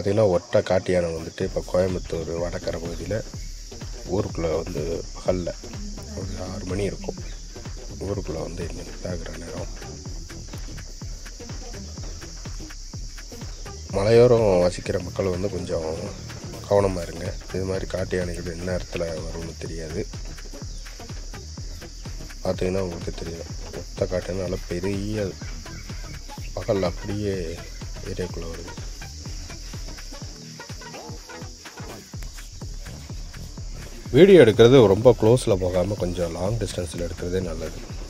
அதிலும் ஒற்றை காட்டியானம் வந்துட்டு இப்போ கோயம்புத்தூர் வடக்கரை பகுதியில் ஊருக்குள்ளே வந்து பகலில் ஒரு 6 மணி இருக்கும். ஊருக்குள்ளே வந்து இதாகிற நேரம் மலையோரம் வசிக்கிற மக்கள் வந்து கொஞ்சம் கவனமாக இருங்க. இது மாதிரி காட்டு யானைகள் என்ன இடத்துல வரும்னு தெரியாது. பார்த்தீங்கன்னா உங்களுக்கு தெரியும், மொத்த காட்டுனால பெரிய பகல் அப்படியே ஏரியாக்குள்ளே வருது. வீடியோ எடுக்கிறது ரொம்ப க்ளோஸில் போகாமல் கொஞ்சம் லாங் டிஸ்டன்ஸில் எடுக்கிறதே நல்லது.